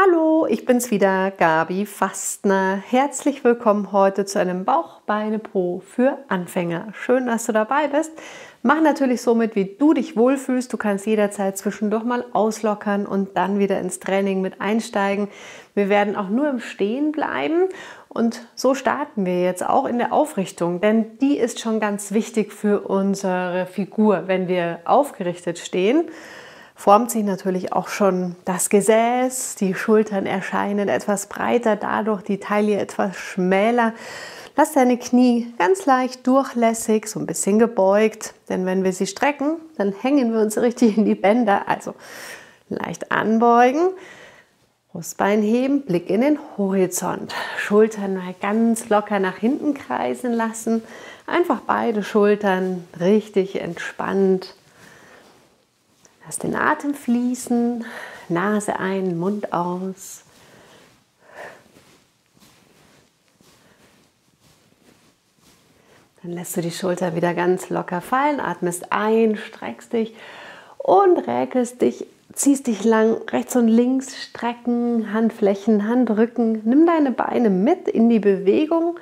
Hallo, ich bin's wieder, Gabi Fastner. Herzlich willkommen heute zu einem Bauch-Beine-Po für Anfänger. Schön, dass du dabei bist. Mach natürlich somit, wie du dich wohlfühlst. Du kannst jederzeit zwischendurch mal auslockern und dann wieder ins Training mit einsteigen. Wir werden auch nur im Stehen bleiben und so starten wir jetzt auch in der Aufrichtung, denn die ist schon ganz wichtig für unsere Figur, wenn wir aufgerichtet stehen. Formt sich natürlich auch schon das Gesäß, die Schultern erscheinen etwas breiter, dadurch die Taille etwas schmäler. Lass deine Knie ganz leicht durchlässig, so ein bisschen gebeugt, denn wenn wir sie strecken, dann hängen wir uns richtig in die Bänder. Also leicht anbeugen, Brustbein heben, Blick in den Horizont, Schultern mal ganz locker nach hinten kreisen lassen, einfach beide Schultern richtig entspannt. Lass den Atem fließen, Nase ein, Mund aus. Dann lässt du die Schulter wieder ganz locker fallen, atmest ein, streckst dich und räkelst dich, ziehst dich lang, rechts und links strecken, Handflächen, Handrücken. Nimm deine Beine mit in die Bewegung,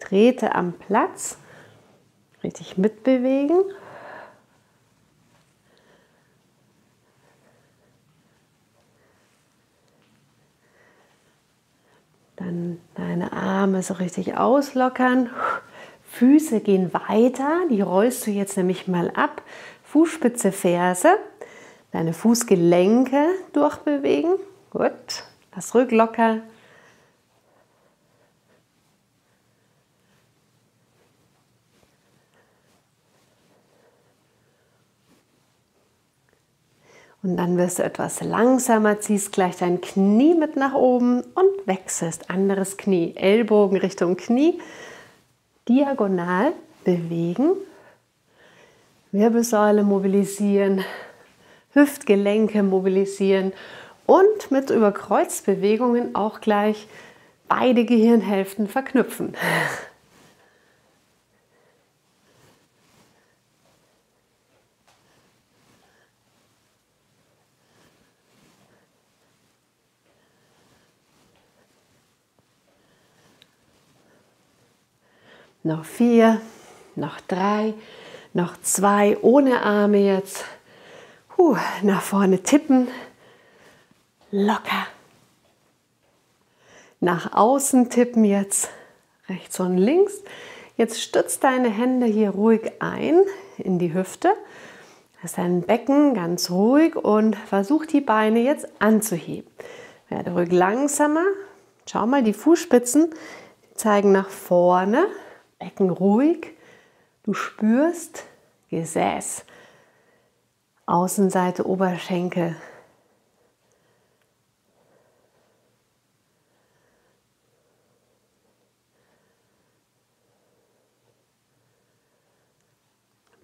trete am Platz, richtig mitbewegen. Dann deine Arme so richtig auslockern, Füße gehen weiter, die rollst du jetzt nämlich mal ab, Fußspitze, Ferse, deine Fußgelenke durchbewegen, gut, lass Rücken locker. Und dann wirst du etwas langsamer, ziehst gleich dein Knie mit nach oben und wechselst. Anderes Knie, Ellbogen Richtung Knie, diagonal bewegen, Wirbelsäule mobilisieren, Hüftgelenke mobilisieren und mit Überkreuzbewegungen auch gleich beide Gehirnhälften verknüpfen. Noch 4, noch 3, noch 2, ohne Arme jetzt. Nach vorne tippen, locker. Nach außen tippen jetzt, rechts und links. Jetzt stützt deine Hände hier ruhig ein in die Hüfte. Lass dein Becken ganz ruhig und versuch die Beine jetzt anzuheben. Werde ruhig langsamer. Schau mal, die Fußspitzen zeigen nach vorne. Becken ruhig, du spürst Gesäß, Außenseite, Oberschenkel.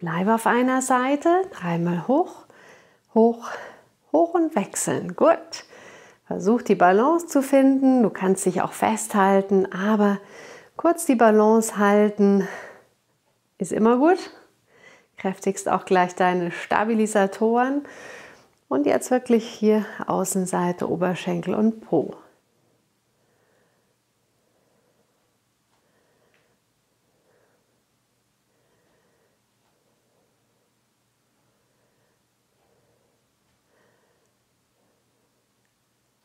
Bleib auf einer Seite, dreimal hoch, hoch, hoch und wechseln. Gut, versuch die Balance zu finden, du kannst dich auch festhalten, aber kurz die Balance halten, ist immer gut. Kräftigst auch gleich deine Stabilisatoren. Und jetzt wirklich hier Außenseite, Oberschenkel und Po.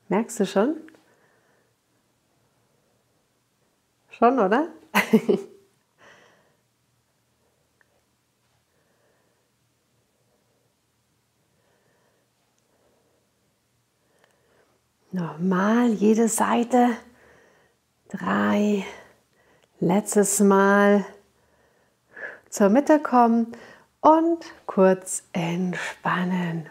Merkst du schon? Schon, oder? Nochmal jede Seite. 3. Letztes Mal zur Mitte kommen und kurz entspannen.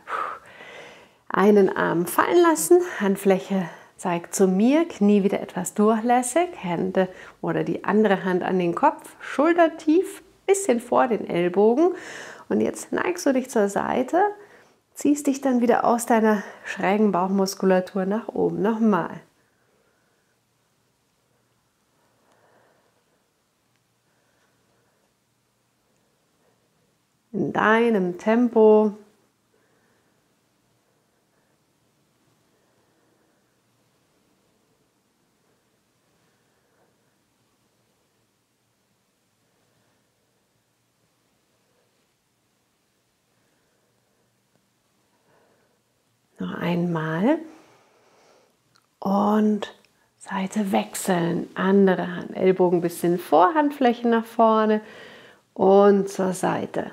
Einen Arm fallen lassen, Handfläche zeigt zu mir, Knie wieder etwas durchlässig, Hände oder die andere Hand an den Kopf, Schulter tief, bisschen vor den Ellbogen. Und jetzt neigst du dich zur Seite, ziehst dich dann wieder aus deiner schrägen Bauchmuskulatur nach oben. Nochmal. In deinem Tempo. einmal und Seite wechseln. Andere Hand, Ellbogen ein bisschen vor, Handflächen nach vorne und zur Seite.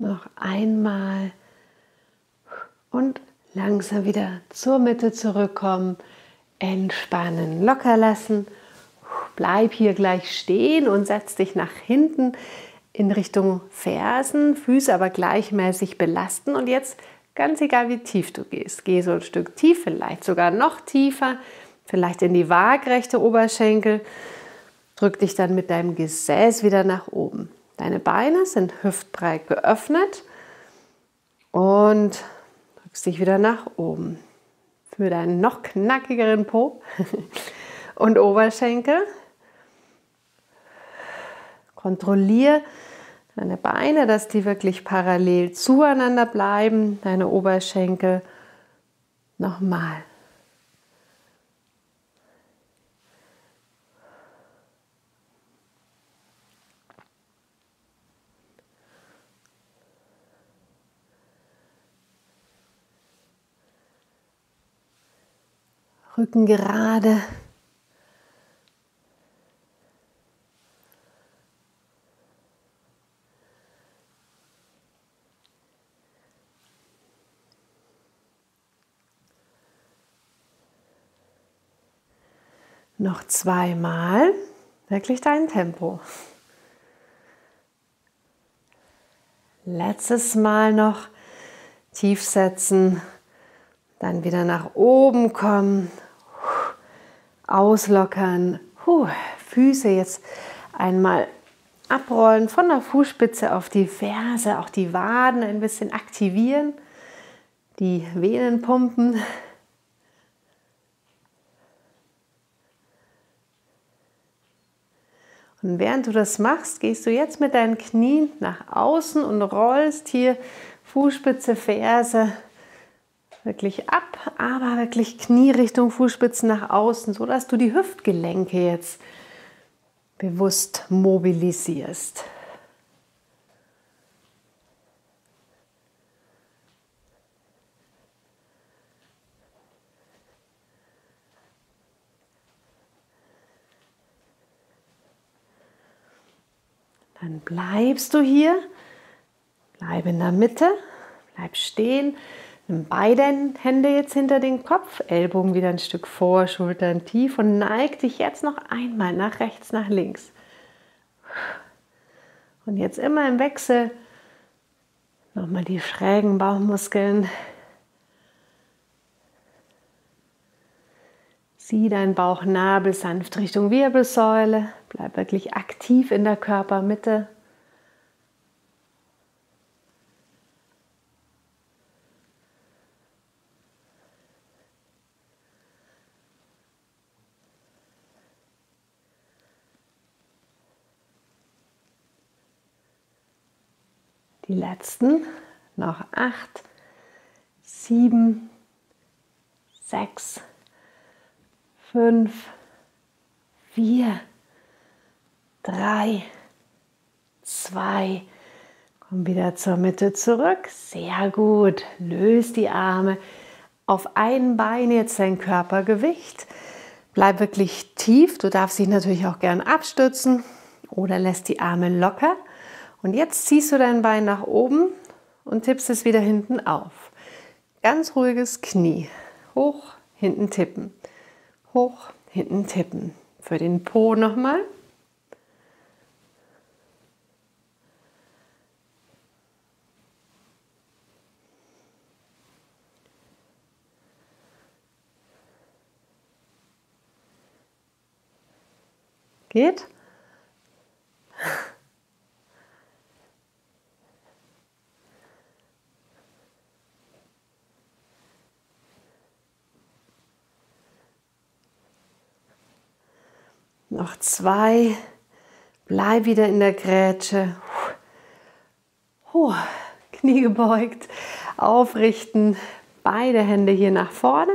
Noch einmal und langsam wieder zur Mitte zurückkommen, entspannen, locker lassen. Bleib hier gleich stehen und setz dich nach hinten in Richtung Fersen, Füße aber gleichmäßig belasten. Und jetzt, ganz egal wie tief du gehst, geh so ein Stück tief, vielleicht sogar noch tiefer, vielleicht in die waagrechte Oberschenkel. Drück dich dann mit deinem Gesäß wieder nach oben. Deine Beine sind hüftbreit geöffnet und drückst dich wieder nach oben. Für deinen noch knackigeren Po und Oberschenkel. Kontrollier deine Beine, dass die wirklich parallel zueinander bleiben. Deine Oberschenkel nochmal. Rücken gerade. Noch zweimal. Wirklich dein Tempo. Letztes Mal noch tief setzen, dann wieder nach oben kommen. Auslockern, Füße jetzt einmal abrollen, von der Fußspitze auf die Ferse, auch die Waden ein bisschen aktivieren, die Venen pumpen. Und während du das machst, gehst du jetzt mit deinen Knien nach außen und rollst hier Fußspitze, Ferse wirklich ab, aber wirklich Knie Richtung Fußspitzen nach außen, so dass du die Hüftgelenke jetzt bewusst mobilisierst. Dann bleibst du hier, bleib in der Mitte, bleib stehen. Nimm beide Hände jetzt hinter den Kopf, Ellbogen wieder ein Stück vor, Schultern tief und neig dich jetzt noch einmal nach rechts, nach links. Und jetzt immer im Wechsel nochmal die schrägen Bauchmuskeln. Zieh deinen Bauchnabel sanft Richtung Wirbelsäule, bleib wirklich aktiv in der Körpermitte. Die letzten, noch 8, 7, 6, 5, 4, 3, 2. Komm wieder zur Mitte zurück. Sehr gut. Löse die Arme auf ein Bein, jetzt dein Körpergewicht. Bleib wirklich tief. Du darfst dich natürlich auch gern abstützen oder lässt die Arme locker. Und jetzt ziehst du dein Bein nach oben und tippst es wieder hinten auf. Ganz ruhiges Knie. Hoch, hinten tippen. Hoch, hinten tippen. Für den Po nochmal. Geht? Noch zwei. Bleib wieder in der Grätsche. Knie gebeugt. Aufrichten. Beide Hände hier nach vorne.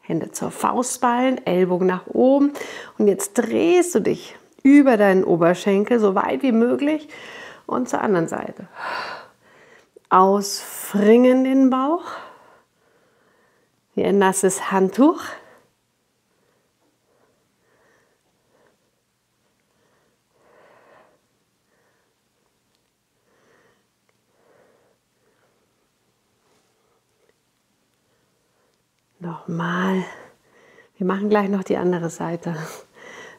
Hände zur Faust ballen. Ellbogen nach oben. Und jetzt drehst du dich über deinen Oberschenkel so weit wie möglich. Und zur anderen Seite. Ausfringen den Bauch. Hier ein nasses Handtuch. Nochmal. Wir machen gleich noch die andere Seite.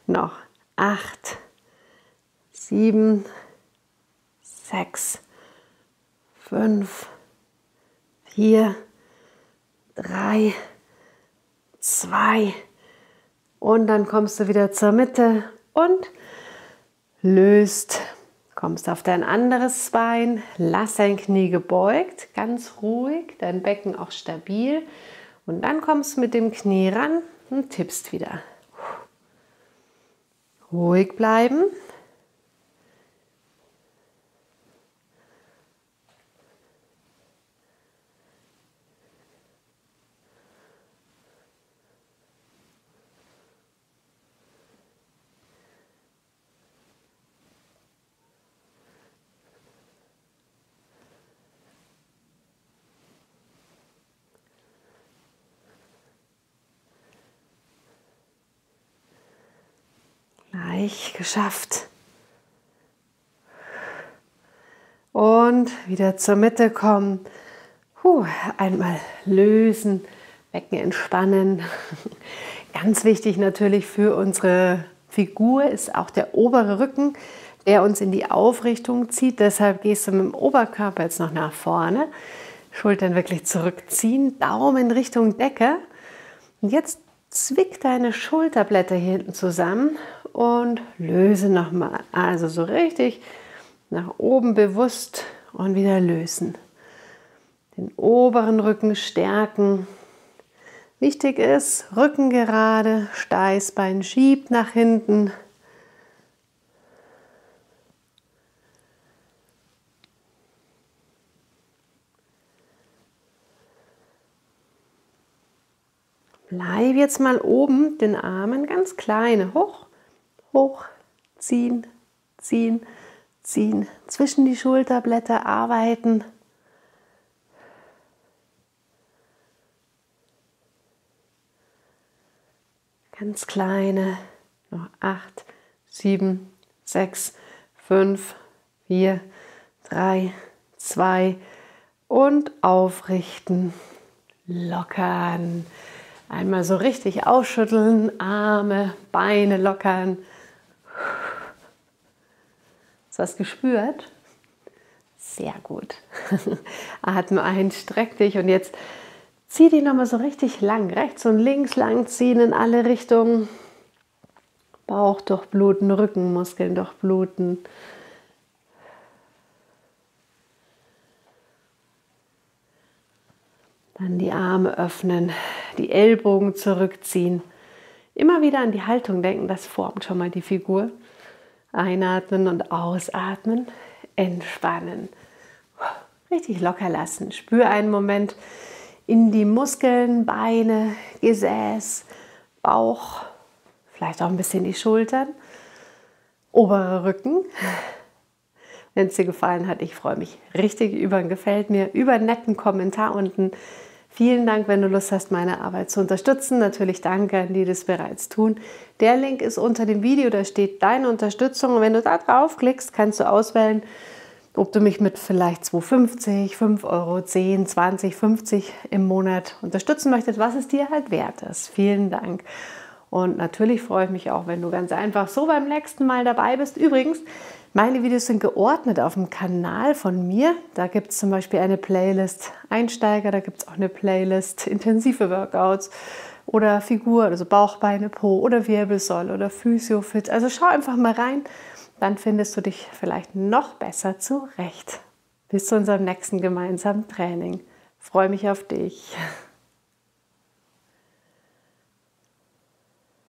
Noch 8, 7, 6, 5, 4, 3, 2 und dann kommst du wieder zur Mitte und löst. Kommst auf dein anderes Bein, lass dein Knie gebeugt, ganz ruhig, dein Becken auch stabil und dann kommst du mit dem Knie ran und tippst wieder. Ruhig bleiben. Geschafft. Und wieder zur Mitte kommen. Einmal lösen, Becken entspannen. Ganz wichtig natürlich für unsere Figur ist auch der obere Rücken, der uns in die Aufrichtung zieht. Deshalb gehst du mit dem Oberkörper jetzt noch nach vorne. Schultern wirklich zurückziehen, Daumen Richtung Decke. Und jetzt zwick deine Schulterblätter hier hinten zusammen und löse nochmal. Also so richtig nach oben bewusst und wieder lösen. Den oberen Rücken stärken. Wichtig ist, Rücken gerade, Steißbein schiebt nach hinten. Bleib jetzt mal oben, den Armen ganz kleine, hoch, hoch, ziehen, ziehen, ziehen, zwischen die Schulterblätter arbeiten. Ganz kleine, noch 8, 7, 6, 5, 4, 3, 2 und aufrichten, lockern. Einmal so richtig ausschütteln, Arme, Beine lockern. Hast du was gespürt? Sehr gut. Atme ein, streck dich und jetzt zieh dich nochmal so richtig lang, rechts und links lang ziehen in alle Richtungen. Bauch durchbluten, Rückenmuskeln durchbluten. Dann die Arme öffnen, die Ellbogen zurückziehen. Immer wieder an die Haltung denken, das formt schon mal die Figur. Einatmen und ausatmen, entspannen. Richtig locker lassen. Spür einen Moment in die Muskeln, Beine, Gesäß, Bauch, vielleicht auch ein bisschen die Schultern, oberer Rücken. Wenn es dir gefallen hat, ich freue mich richtig über ein Gefällt mir, über einen netten Kommentar unten. Vielen Dank, wenn du Lust hast, meine Arbeit zu unterstützen. Natürlich danke an die, die das bereits tun. Der Link ist unter dem Video, da steht deine Unterstützung. Und wenn du da draufklickst, kannst du auswählen, ob du mich mit vielleicht 2,50, 5 Euro, 10, 20, 50 im Monat unterstützen möchtest, was es dir halt wert ist. Vielen Dank. Und natürlich freue ich mich auch, wenn du ganz einfach so beim nächsten Mal dabei bist. Übrigens, meine Videos sind geordnet auf dem Kanal von mir. Da gibt es zum Beispiel eine Playlist Einsteiger, da gibt es auch eine Playlist intensive Workouts oder Figur, also Bauch, Beine, Po oder Wirbelsäule oder Physiofit. Also schau einfach mal rein, dann findest du dich vielleicht noch besser zurecht. Bis zu unserem nächsten gemeinsamen Training. Freue mich auf dich.